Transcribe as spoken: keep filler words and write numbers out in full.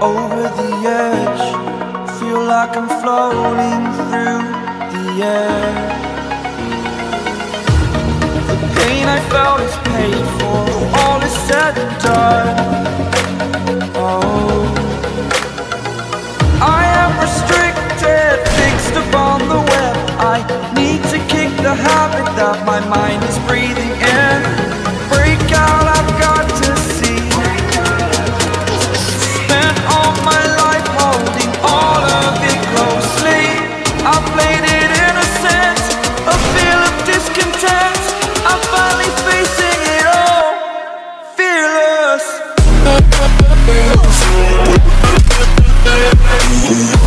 Over the edge, feel like I'm floating through the air. The pain I felt is paid for, all is said and done. Oh, I am restricted, fixed upon the web. I need to kick the habit that my mind is breathing in. Break out, I've got to see. Spent all my life holding all of it closely. I played it innocent, a feel of discontent. I'm finally facing it all, fearless.